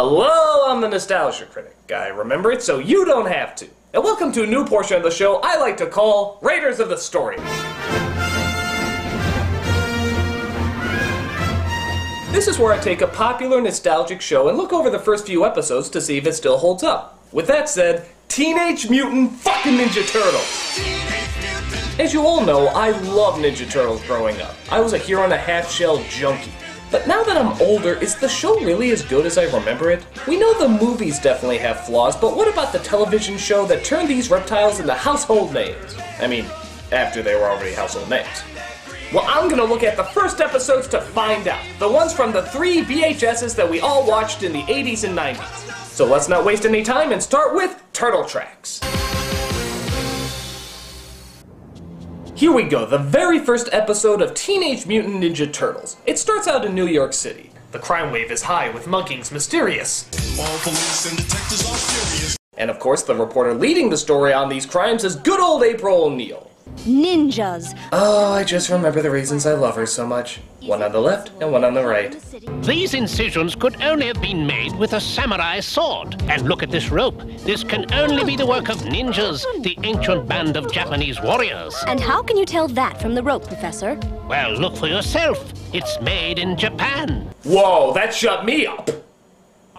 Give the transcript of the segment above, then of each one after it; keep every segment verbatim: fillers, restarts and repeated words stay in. Hello, I'm the Nostalgia Critic. I remember it so you don't have to. And welcome to a new portion of the show I like to call Raiders of the Story. This is where I take a popular nostalgic show and look over the first few episodes to see if it still holds up. With that said, Teenage Mutant fucking Ninja Turtles! As you all know, I loved Ninja Turtles growing up. I was a hero and a half shell junkie. But now that I'm older, is the show really as good as I remember it? We know the movies definitely have flaws, but what about the television show that turned these reptiles into household names? I mean, after they were already household names. Well, I'm gonna look at the first episodes to find out. The ones from the three V H S's that we all watched in the eighties and nineties. So let's not waste any time and start with Turtle Tracks. Here we go, the very first episode of Teenage Mutant Ninja Turtles. It starts out in New York City. The crime wave is high with muggings mysterious. All police and detectives are furious. And of course, the reporter leading the story on these crimes is good old April O'Neil. Ninjas. Oh, I just remember the reasons I love her so much. One on the left and one on the right. These incisions could only have been made with a samurai sword. And look at this rope. This can only be the work of ninjas, the ancient band of Japanese warriors. And how can you tell that from the rope, Professor? Well, look for yourself. It's made in Japan. Whoa, that shut me up.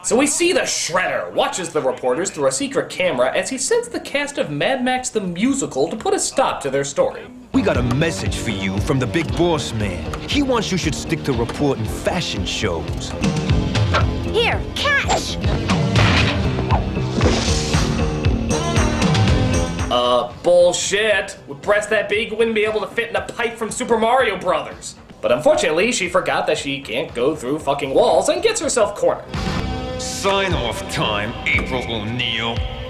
So we see the Shredder watches the reporters through a secret camera as he sends the cast of Mad Max the Musical to put a stop to their story. We got a message for you from the big boss man. He wants you should stick to reporting fashion shows. Here, catch! Uh, bullshit. With breasts that big, you wouldn't be able to fit in a pipe from Super Mario Brothers. But unfortunately, she forgot that she can't go through fucking walls and gets herself cornered. Sign-off time, April O'Neil. Chill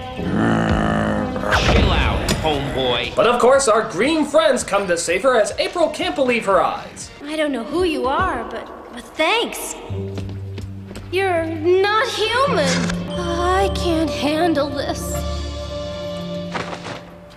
out, homeboy. But of course, our green friends come to save her as April can't believe her eyes. I don't know who you are, but, but thanks. You're not human. I can't handle this.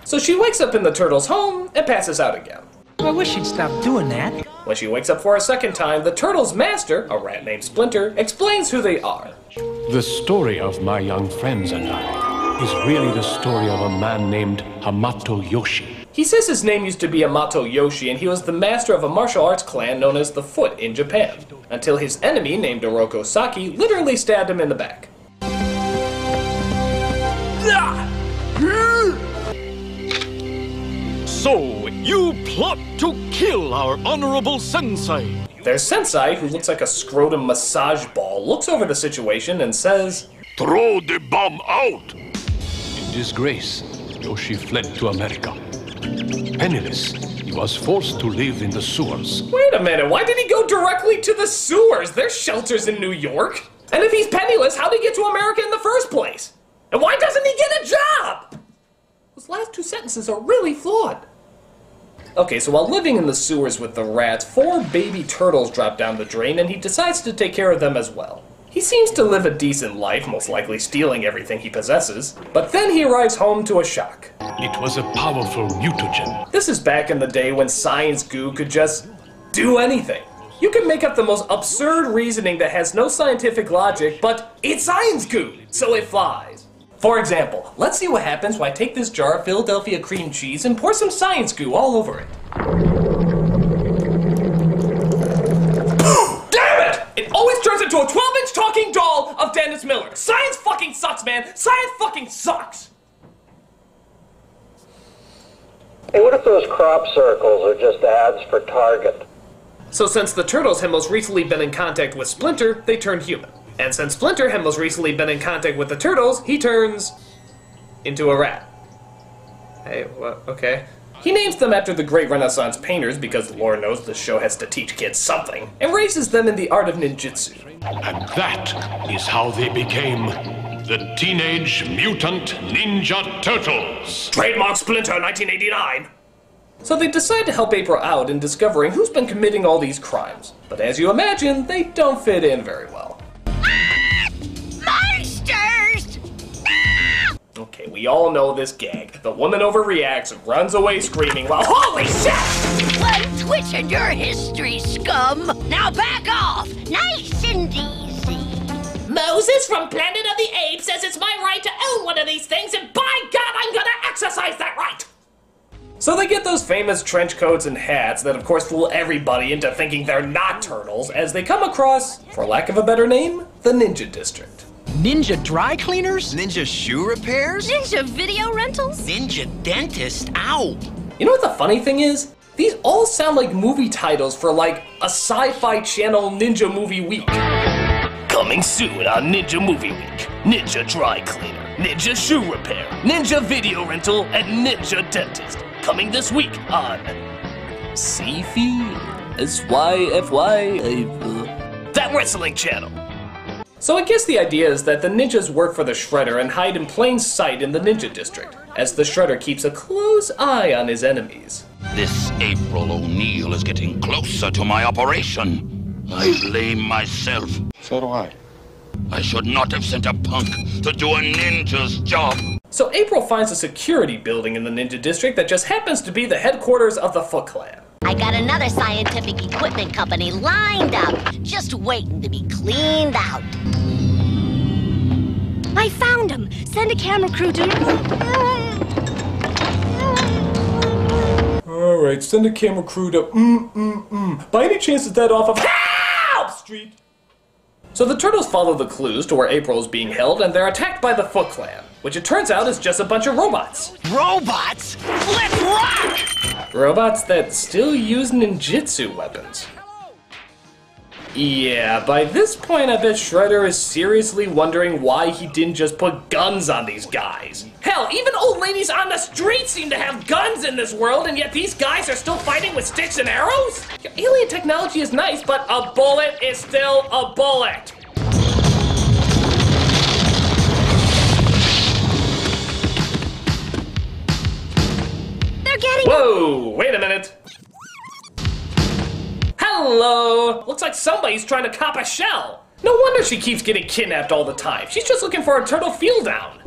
So she wakes up in the turtle's home and passes out again. I wish he'd stop doing that. When she wakes up for a second time, the turtle's master, a rat named Splinter, explains who they are. The story of my young friends and I is really the story of a man named Hamato Yoshi. He says his name used to be Hamato Yoshi, and he was the master of a martial arts clan known as the Foot in Japan, until his enemy, named Oroku Saki, literally stabbed him in the back. So, you plot to kill our honorable sensei. Their sensei, who looks like a scrotum massage ball, looks over the situation and says, "Throw the bomb out!" In disgrace, Yoshi fled to America. Penniless, he was forced to live in the sewers. Wait a minute, why did he go directly to the sewers? There's shelters in New York. And if he's penniless, how did he get to America in the first place? And why doesn't he get a job? Those last two sentences are really flawed. Okay, so while living in the sewers with the rats, four baby turtles drop down the drain and he decides to take care of them as well. He seems to live a decent life, most likely stealing everything he possesses, but then he arrives home to a shock. It was a powerful mutagen. This is back in the day when science goo could just do anything. You can make up the most absurd reasoning that has no scientific logic, but it's science goo, so it flies. For example, let's see what happens when I take this jar of Philadelphia cream cheese and pour some science goo all over it. Damn it! It always turns into a twelve inch talking doll of Dennis Miller. Science fucking sucks, man! Science fucking sucks! Hey, what if those crop circles are just ads for Target? So since the turtles had most recently been in contact with Splinter, they turned human. And since Splinter had most recently been in contact with the turtles, he turns into a rat. Hey, what? Okay. He names them after the great Renaissance painters because Lord knows the show has to teach kids something, and raises them in the art of ninjutsu. And that is how they became the Teenage Mutant Ninja Turtles. Trademark Splinter nineteen eighty-nine. So they decide to help April out in discovering who's been committing all these crimes. But as you imagine, they don't fit in very well. Okay, we all know this gag. The woman overreacts and runs away screaming while— holy shit! One twitch in your history, scum! Now back off! Nice and easy! Moses from Planet of the Apes says it's my right to own one of these things, and by God, I'm gonna exercise that right! So they get those famous trench coats and hats that of course fool everybody into thinking they're not turtles as they come across, for lack of a better name, the Ninja District. Ninja dry cleaners? Ninja shoe repairs? Ninja video rentals? Ninja dentist? Ow! You know what the funny thing is? These all sound like movie titles for like a Sci-Fi Channel Ninja Movie Week. Coming soon on Ninja Movie Week, Ninja Dry Cleaner, Ninja Shoe Repair, Ninja Video Rental, and Ninja Dentist. Coming this week on C F Y S Y F Y, that wrestling channel. So I guess the idea is that the ninjas work for the Shredder and hide in plain sight in the Ninja District, as the Shredder keeps a close eye on his enemies. This April O'Neil is getting closer to my operation. I blame myself. So do I. I should not have sent a punk to do a ninja's job. So April finds a security building in the Ninja District that just happens to be the headquarters of the Foot Clan. I got another scientific equipment company lined up, just waiting to be cleaned out. I found him. Send a camera crew to... Alright, send a camera crew to... Mm, mm, mm. By any chance is that off of... Help Street? So the turtles follow the clues to where April is being held, and they're attacked by the Foot Clan, which it turns out is just a bunch of robots. Robots? Flip rock! Robots that still use ninjutsu weapons. Yeah, by this point I bet Shredder is seriously wondering why he didn't just put guns on these guys. Hell, even old ladies on the street seem to have guns in this world, and yet these guys are still fighting with sticks and arrows? Your alien technology is nice, but a bullet is still a bullet. Whoa, wait a minute. Hello. Looks like somebody's trying to cop a shell. No wonder she keeps getting kidnapped all the time. She's just looking for a turtle feel down.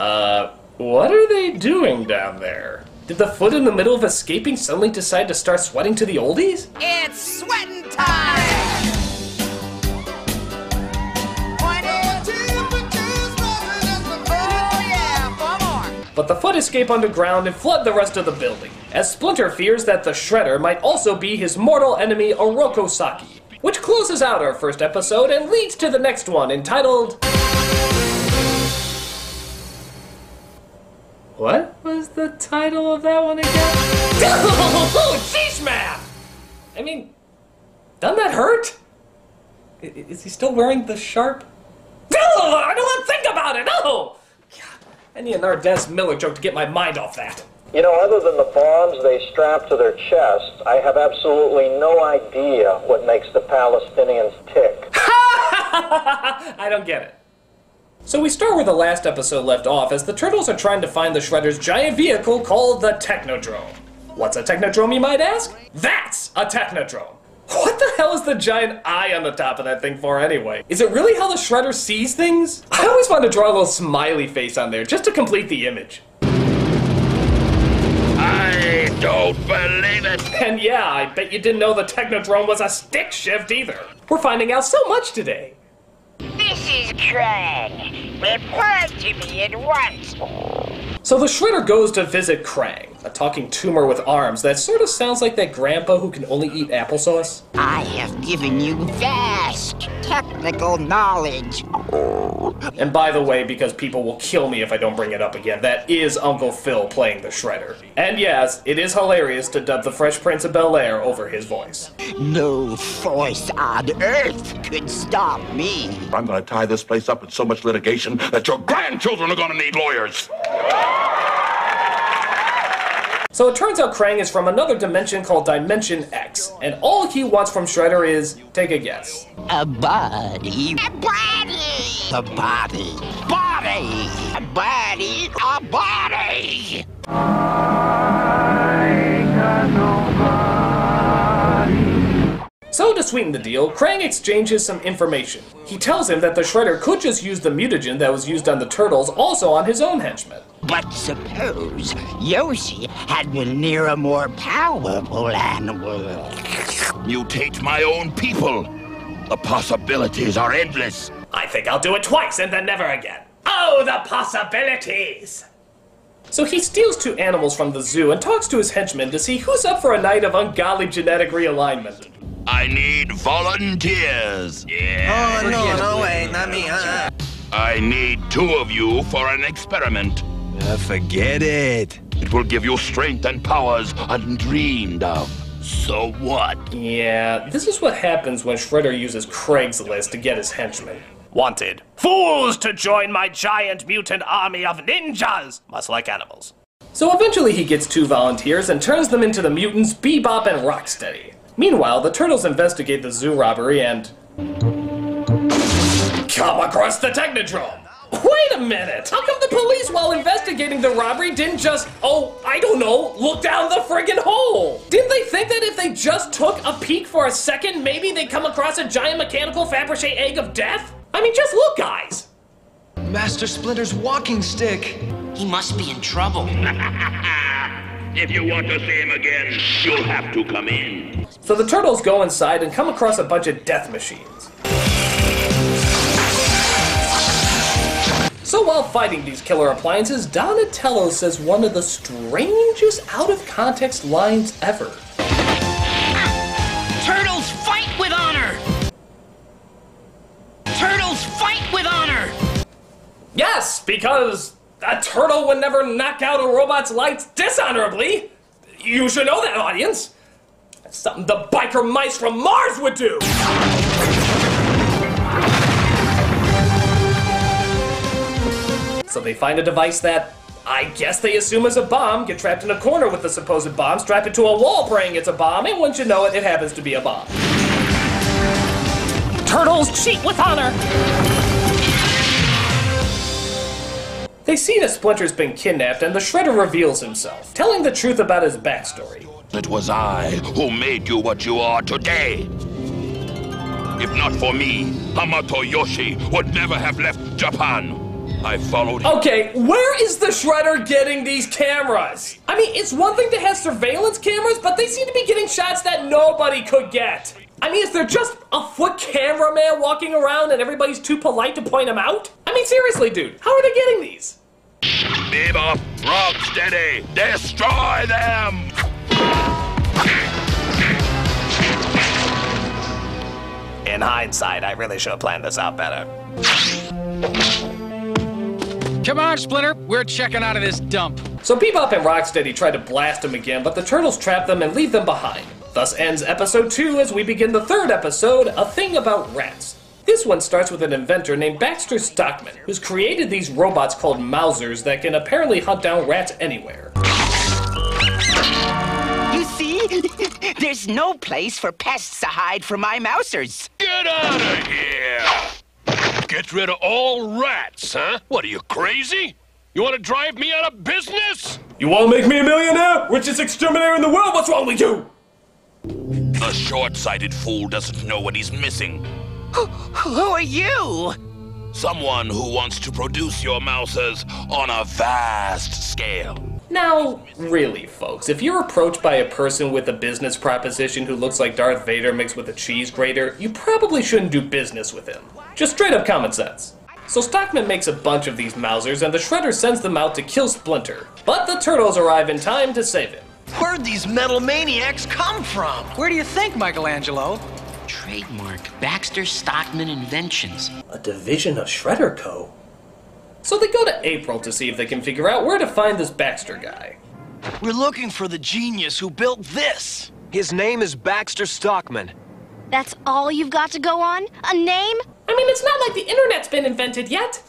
Uh, what are they doing down there? Did the foot in the middle of escaping suddenly decide to start sweating to the oldies? It's sweating time! But the foot escape underground and flood the rest of the building, as Splinter fears that the Shredder might also be his mortal enemy Oroku Saki, which closes out our first episode and leads to the next one entitled... What was the title of that one again? Oh, jeez, man! I mean, doesn't that hurt? Is he still wearing the sharp? Oh, I don't want to think about it, oh! I need an Ardez Miller joke to get my mind off that. You know, other than the bombs they strap to their chests, I have absolutely no idea what makes the Palestinians tick. I don't get it. So we start where the last episode left off, as the turtles are trying to find the Shredder's giant vehicle called the Technodrome. What's a Technodrome, you might ask? That's a Technodrome. What the hell is the giant eye on the top of that thing for anyway? Is it really how the Shredder sees things? I always want to draw a little smiley face on there just to complete the image. I don't believe it! And yeah, I bet you didn't know the Technodrome was a stick shift either. We're finding out so much today. This is Krang. Report to me at once. So the Shredder goes to visit Krang, a talking tumor with arms that sort of sounds like that grandpa who can only eat applesauce. I have given you vast technical knowledge. And by the way, because people will kill me if I don't bring it up again, that is Uncle Phil playing the Shredder. And yes, it is hilarious to dub the Fresh Prince of Bel-Air over his voice. No force on earth could stop me. I'm gonna tie this place up with so much litigation that your grandchildren are gonna need lawyers. So it turns out Krang is from another dimension called Dimension X, and all he wants from Shredder is, take a guess. A body. A body. A body. Body. A body. A body. I got no body. So to sweeten the deal, Krang exchanges some information. He tells him that the Shredder could just use the mutagen that was used on the turtles also on his own henchmen. But suppose Yoshi had been near a more powerful animal. Mutate my own people. The possibilities are endless. I think I'll do it twice and then never again. Oh, the possibilities! So he steals two animals from the zoo and talks to his henchmen to see who's up for a night of ungodly genetic realignment. I need volunteers. Yeah. Oh, no, no way, not me, uh-uh. I need two of you for an experiment. Uh, forget it. It will give you strength and powers undreamed of. So what? Yeah, this is what happens when Shredder uses Craigslist to get his henchmen. Wanted. Fools to join my giant mutant army of ninjas! Much like animals. So eventually he gets two volunteers and turns them into the mutants Bebop and Rocksteady. Meanwhile, the Turtles investigate the zoo robbery and... come across the Technodrome! Wait a minute! How come the police, while investigating the robbery, didn't just, oh, I don't know, look down the friggin' hole? Didn't they think that if they just took a peek for a second, maybe they'd come across a giant mechanical Fabergé egg of death? I mean, just look, guys! Master Splinter's walking stick! He must be in trouble. If you want to see him again, you'll have to come in. So the Turtles go inside and come across a bunch of death machines. So while fighting these killer appliances, Donatello says one of the strangest out-of-context lines ever. Turtles fight with honor! Turtles fight with honor! Yes, because a turtle would never knock out a robot's lights dishonorably! You should know that, audience! That's something the biker mice from Mars would do! So they find a device that, I guess they assume is a bomb, get trapped in a corner with the supposed bomb, strap it to a wall praying it's a bomb, and once you know it, it happens to be a bomb. Turtles cheat with honor! They see that Splinter's been kidnapped, and the Shredder reveals himself, telling the truth about his backstory. It was I who made you what you are today! If not for me, Hamato Yoshi would never have left Japan! I followed him. Okay, where is the Shredder getting these cameras? I mean, it's one thing to have surveillance cameras, but they seem to be getting shots that nobody could get. I mean, is there just a foot cameraman walking around and everybody's too polite to point him out? I mean, seriously, dude, how are they getting these? Bebop, Rocksteady, destroy them! In hindsight, I really should have planned this out better. Come on, Splinter, we're checking out of this dump. So Bebop and Rocksteady try to blast him again, but the Turtles trap them and leave them behind. Thus ends episode two as we begin the third episode, A Thing About Rats. This one starts with an inventor named Baxter Stockman, who's created these robots called Mousers that can apparently hunt down rats anywhere. You see? There's no place for pests to hide from my Mousers. Get out of here! Get rid of all rats, huh? What, are you crazy? You want to drive me out of business? You want to make me a millionaire? Richest exterminator in the world, what's wrong with you? The short-sighted fool doesn't know what he's missing. Who, who are you? Someone who wants to produce your Mousers on a vast scale. Now, really, folks, if you're approached by a person with a business proposition who looks like Darth Vader mixed with a cheese grater, you probably shouldn't do business with him. Just straight up common sense. So Stockman makes a bunch of these Mousers, and the Shredder sends them out to kill Splinter. But the Turtles arrive in time to save him. Where'd these metal maniacs come from? Where do you think, Michelangelo? Trademark Baxter Stockman Inventions. A division of Shredder Co. So they go to April to see if they can figure out where to find this Baxter guy. We're looking for the genius who built this. His name is Baxter Stockman. That's all you've got to go on? A name? I mean, it's not like the internet's been invented yet.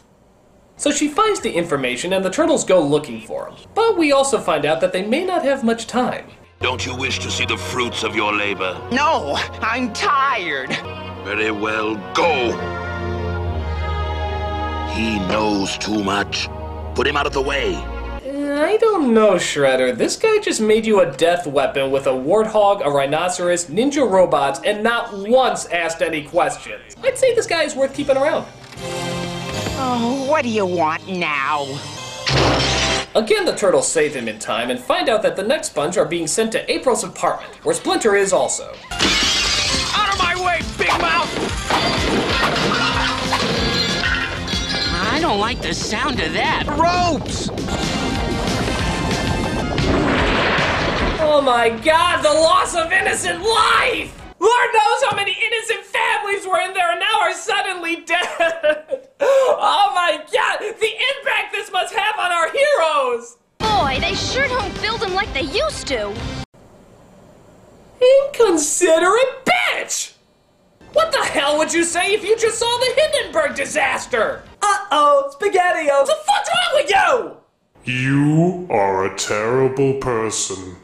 So she finds the information and the Turtles go looking for him. But we also find out that they may not have much time. Don't you wish to see the fruits of your labor? No, I'm tired. Very well, go. He knows too much. Put him out of the way. I don't know, Shredder. This guy just made you a death weapon with a warthog, a rhinoceros, ninja robots, and not once asked any questions. I'd say this guy is worth keeping around. Oh, what do you want now? Again, the Turtles save him in time and find out that the next bunch are being sent to April's apartment, where Splinter is also. Out of my way, Big Mouth! I don't like the sound of that. Ropes! Oh my God, the loss of innocent life! Lord knows how many innocent families were in there and now are suddenly dead! Oh my God! The impact this must have on our heroes! Boy, they sure don't build them like they used to! Inconsiderate bitch! What the hell would you say if you just saw the Hindenburg disaster? Uh-oh, Spaghetti-O! What the fuck's wrong with you? You are a terrible person.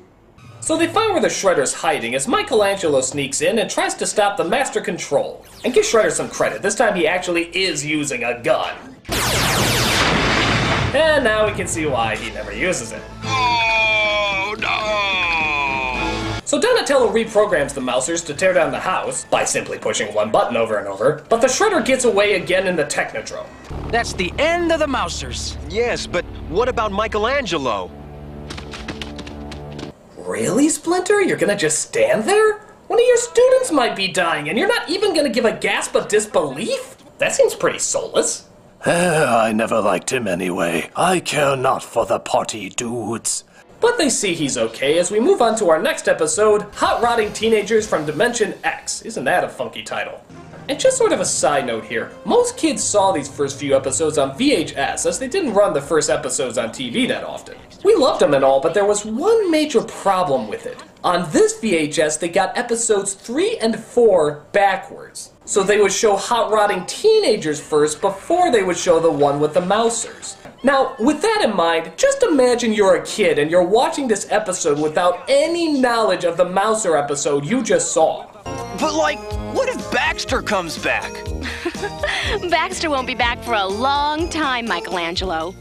So they find where the Shredder's hiding as Michelangelo sneaks in and tries to stop the Master Control. And give Shredder some credit, this time he actually is using a gun. And now we can see why he never uses it. Oh, no! So Donatello reprograms the Mousers to tear down the house by simply pushing one button over and over, but the Shredder gets away again in the Technodrome. That's the end of the Mousers. Yes, but what about Michelangelo? Really, Splinter? You're gonna just stand there? One of your students might be dying, and you're not even gonna give a gasp of disbelief? That seems pretty soulless. I never liked him anyway. I care not for the potty dudes. But they see he's okay as we move on to our next episode, Hot Rodding Teenagers from Dimension X. Isn't that a funky title? And just sort of a side note here, most kids saw these first few episodes on V H S as they didn't run the first episodes on T V that often. We loved them and all, but there was one major problem with it. On this V H S, they got episodes three and four backwards. So they would show Hot Rodding Teenagers first before they would show the one with the Mousers. Now, with that in mind, just imagine you're a kid and you're watching this episode without any knowledge of the Mouser episode you just saw. But like, what if Baxter comes back? Baxter won't be back for a long time, Michelangelo.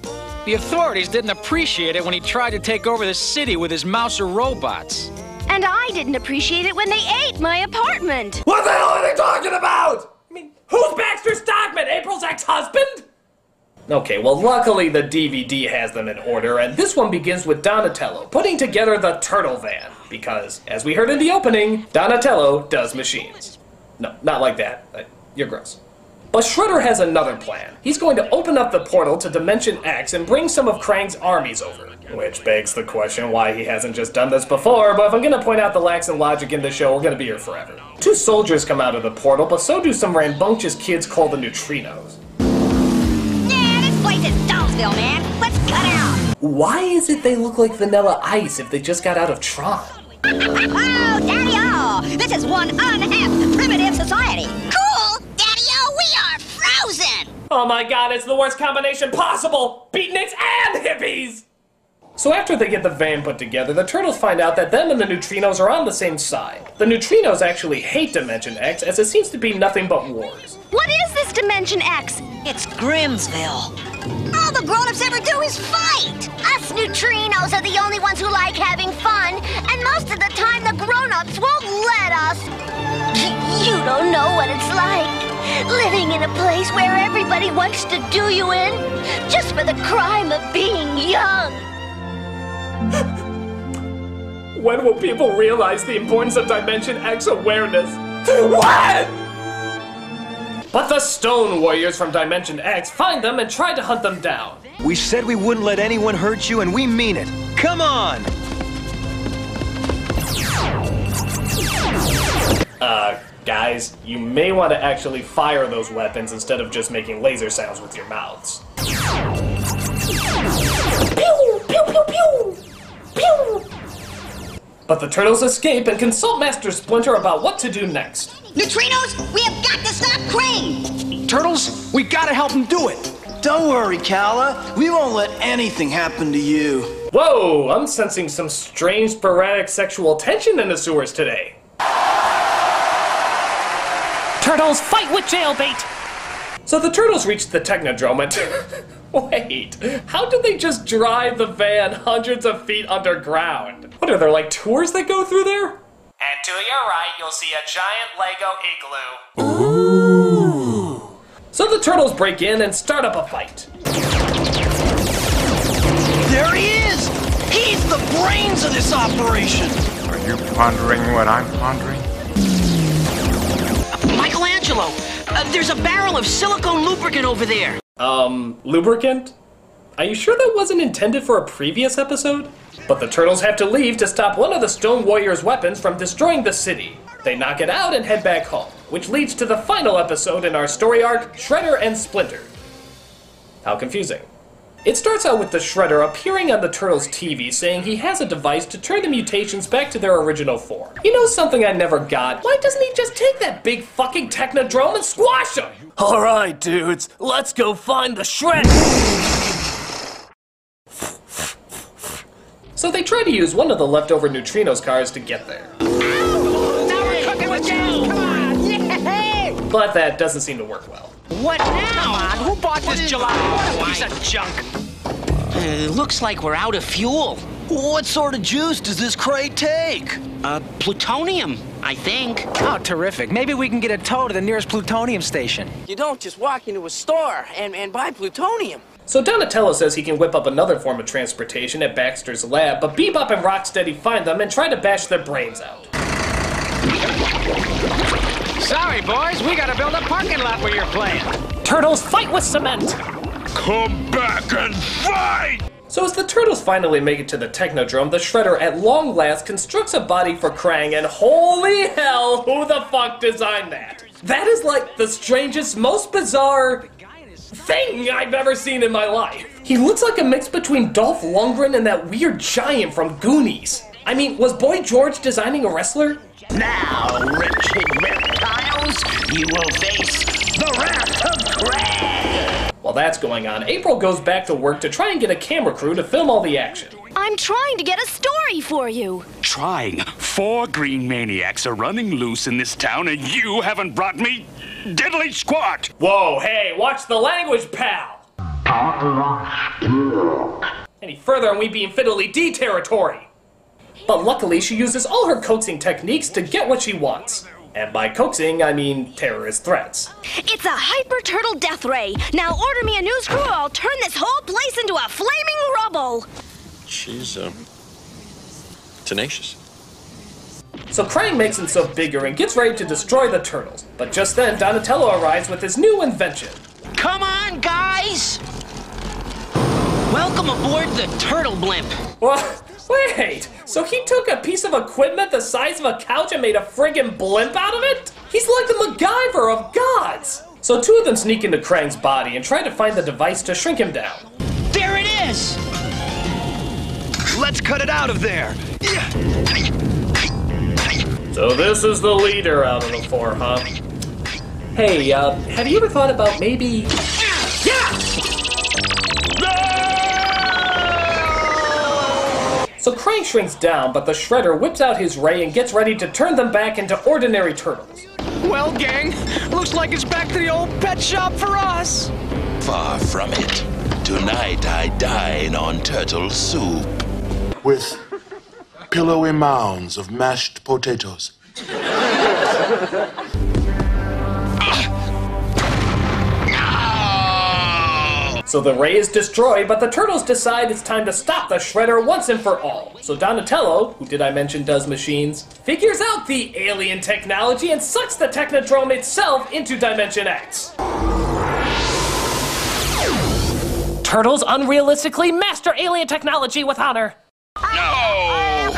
The authorities didn't appreciate it when he tried to take over the city with his Mouser robots. And I didn't appreciate it when they ate my apartment. What the hell are they talking about? I mean, who's Baxter Stockman, April's ex-husband? Okay, well luckily the D V D has them in order, and this one begins with Donatello putting together the turtle van. Because, as we heard in the opening, Donatello does machines. No, not like that. You're gross. But Shredder has another plan. He's going to open up the portal to Dimension X and bring some of Krang's armies over. Which begs the question why he hasn't just done this before, but if I'm going to point out the lacks in logic in this show, we're going to be here forever. Two soldiers come out of the portal, but so do some rambunctious kids called the Neutrinos. Yeah, this place is Dollsville, man. Let's cut out! Why is it they look like Vanilla Ice if they just got out of Tron? Oh, Daddy-O! This is one unhappy primitive society. Cool, Daddy-O, we are frozen! Oh my God, it's the worst combination possible! Beatniks and hippies! So after they get the van put together, the Turtles find out that them and the Neutrinos are on the same side. The Neutrinos actually hate Dimension X, as it seems to be nothing but wars. What is this Dimension X? It's Grimsville. All the grown-ups ever do is fight! Us Neutrinos are the only ones who like having fun, and most of the time the grown-ups won't let us. You don't know what it's like, living in a place where everybody wants to do you in, just for the crime of being young. When will people realize the importance of Dimension X awareness? What?! But the Stone Warriors from Dimension X find them and try to hunt them down. We said we wouldn't let anyone hurt you, and we mean it. Come on! Uh, guys, you may want to actually fire those weapons instead of just making laser sounds with your mouths. Pew! Pew! Pew! Pew! Pew! But the Turtles escape and consult Master Splinter about what to do next. Neutrinos, we have got to stop Krang! Turtles, we gotta help him do it! Don't worry, Kala. We won't let anything happen to you. Whoa, I'm sensing some strange sporadic sexual tension in the sewers today. Turtles, fight with jailbait! So the Turtles reach the Technodrome and... Wait, how did they just drive the van hundreds of feet underground? What, are there like tours that go through there? And to your right, you'll see a giant Lego igloo. Ooh. So the Turtles break in and start up a fight. There he is! He's the brains of this operation! Are you pondering what I'm pondering? Uh, Michelangelo! Uh, there's a barrel of silicone lubricant over there! Um, lubricant? Are you sure that wasn't intended for a previous episode? But the turtles have to leave to stop one of the Stone Warriors' weapons from destroying the city. They knock it out and head back home, which leads to the final episode in our story arc, Shredder and Splinter. How confusing. It starts out with the Shredder appearing on the Turtles' T V saying he has a device to turn the mutations back to their original form. You know something I never got? Why doesn't he just take that big fucking Technodrome and squash him? Alright dudes, let's go find the Shredder! So they try to use one of the leftover Neutrinos cars to get there. Ow! Now we're cooking with gas! Come on! Yeah! But that doesn't seem to work well. What now? Come on, who bought this gelato? What a piece of junk. Uh, looks like we're out of fuel. What sort of juice does this crate take? Uh, plutonium, I think. Oh, terrific. Maybe we can get a tow to the nearest plutonium station. You don't just walk into a store and, and buy plutonium. So Donatello says he can whip up another form of transportation at Baxter's lab, but Bebop and Rocksteady find them and try to bash their brains out. Sorry, boys, we gotta build a parking lot where you're playing. Turtles fight with cement! Come back and fight! So as the Turtles finally make it to the Technodrome, the Shredder at long last constructs a body for Krang, and holy hell, who the fuck designed that? That is like the strangest, most bizarre thing I've ever seen in my life. He looks like a mix between Dolph Lundgren and that weird giant from Goonies. I mean, was Boy George designing a wrestler? Now, wretched reptiles, you will face the wrath of Krang! While that's going on, April goes back to work to try and get a camera crew to film all the action. I'm trying to get a story for you. Trying? Four green maniacs are running loose in this town and you haven't brought me diddly squat! Whoa, hey, watch the language, pal! Any further and we be in fiddly D territory! But luckily, she uses all her coaxing techniques to get what she wants. And by coaxing, I mean terrorist threats. It's a hyper-turtle death ray. Now order me a news crew or I'll turn this whole place into a flaming rubble. She's, um, tenacious. So Krang makes himself bigger and gets ready to destroy the turtles. But just then, Donatello arrives with his new invention. Come on, guys! Welcome aboard the turtle blimp. What? Wait, so he took a piece of equipment the size of a couch and made a friggin' blimp out of it? He's like the MacGyver of gods! So two of them sneak into Krang's body and try to find the device to shrink him down. There it is! Let's cut it out of there! So this is the leader out of the four, huh? Hey, uh, have you ever thought about maybe... So Krang shrinks down, but the Shredder whips out his ray and gets ready to turn them back into ordinary turtles. Well, gang, looks like it's back to the old pet shop for us. Far from it. Tonight I dine on turtle soup. With pillowy mounds of mashed potatoes. So the ray is destroyed, but the turtles decide it's time to stop the Shredder once and for all. So Donatello, who did I mention does machines, figures out the alien technology and sucks the Technodrome itself into Dimension X. Turtles unrealistically master alien technology with honor. No!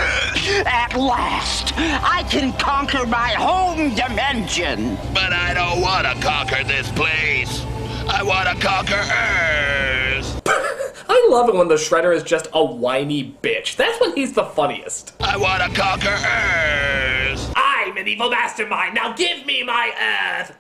At last, I can conquer my home dimension. But I don't want to conquer this place. I want to conquer Earth! I love it when the Shredder is just a whiny bitch. That's when he's the funniest. I want to conquer Earth! I'm an evil mastermind, now give me my Earth!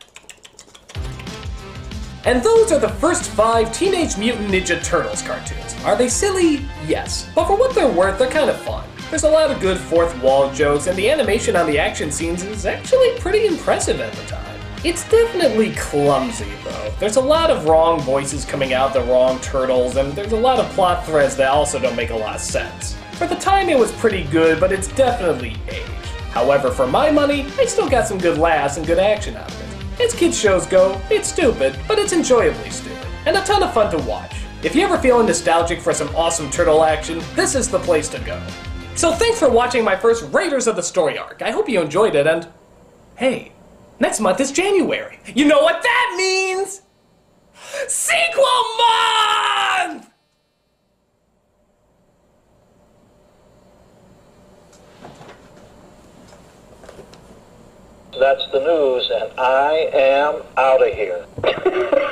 And those are the first five Teenage Mutant Ninja Turtles cartoons. Are they silly? Yes. But for what they're worth, they're kind of fun. There's a lot of good fourth wall jokes, and the animation on the action scenes is actually pretty impressive at the time. It's definitely clumsy, though. There's a lot of wrong voices coming out, the wrong turtles, and there's a lot of plot threads that also don't make a lot of sense. For the time, it was pretty good, but it's definitely aged. However, for my money, I still got some good laughs and good action out of it. As kids shows go, it's stupid, but it's enjoyably stupid, and a ton of fun to watch. If you ever feel nostalgic for some awesome turtle action, this is the place to go. So thanks for watching my first Raiders of the Story arc. I hope you enjoyed it, and hey, next month is January. You know what that means? Sequel month! That's the news, and I am out of here.